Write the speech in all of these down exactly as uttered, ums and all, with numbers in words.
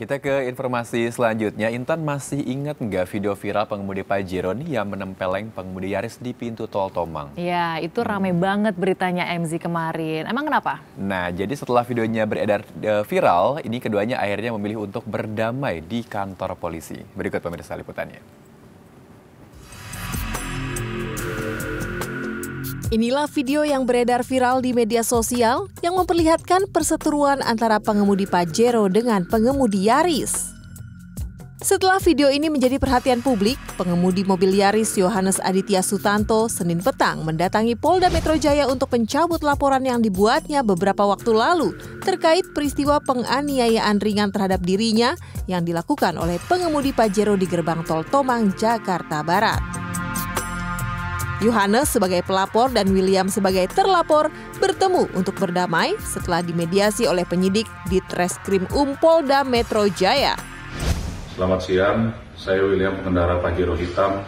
Kita ke informasi selanjutnya. Intan, masih ingat nggak video viral pengemudi Pajero nih yang menempeleng pengemudi Yaris di pintu Tol Tomang? Ya, itu ramai hmm. banget beritanya M Z kemarin. Emang kenapa? Nah, jadi setelah videonya beredar e, viral, ini keduanya akhirnya memilih untuk berdamai di kantor polisi. Berikut pemirsa liputannya. Inilah video yang beredar viral di media sosial yang memperlihatkan perseteruan antara pengemudi Pajero dengan pengemudi Yaris. Setelah video ini menjadi perhatian publik, pengemudi mobil Yaris Yohanes Aditya Sutanto Senin petang mendatangi Polda Metro Jaya untuk mencabut laporan yang dibuatnya beberapa waktu lalu terkait peristiwa penganiayaan ringan terhadap dirinya yang dilakukan oleh pengemudi Pajero di gerbang Tol Tomang, Jakarta Barat. Yohanes sebagai pelapor dan William sebagai terlapor bertemu untuk berdamai setelah dimediasi oleh penyidik di Treskrim Umpolda Metro Jaya. Selamat siang, saya William pengendara Pajero hitam.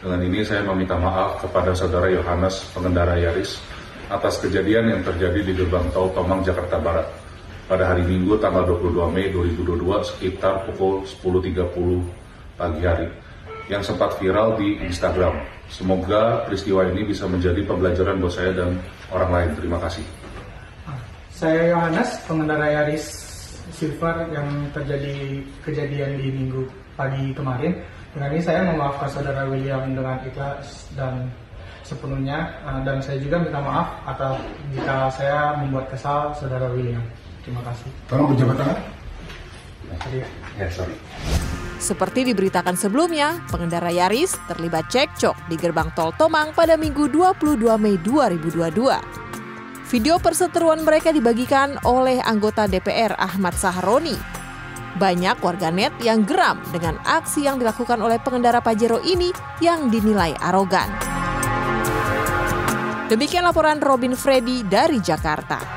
Dengan ini saya meminta maaf kepada saudara Yohanes pengendara Yaris atas kejadian yang terjadi di gerbang Tol Tomang, Jakarta Barat pada hari Minggu tanggal dua puluh dua Mei dua ribu dua puluh dua sekitar pukul sepuluh tiga puluh pagi hari, yang sempat viral di Instagram. Semoga peristiwa ini bisa menjadi pembelajaran buat saya dan orang lain. Terima kasih. Saya Yohanes, pengendara Yaris Silver yang terjadi kejadian di minggu pagi kemarin. Dengan ini saya memaafkan saudara William dengan ikhlas dan sepenuhnya. Dan saya juga minta maaf atas jika saya membuat kesal saudara William. Terima kasih. Tolong pejabat tangan. Ya, sorry. Seperti diberitakan sebelumnya, pengendara Yaris terlibat cekcok di gerbang Tol Tomang pada Minggu dua puluh dua Mei dua ribu dua puluh dua. Video perseteruan mereka dibagikan oleh anggota D P R Ahmad Sahroni. Banyak warganet yang geram dengan aksi yang dilakukan oleh pengendara Pajero ini yang dinilai arogan. Demikian laporan Robin Freddy dari Jakarta.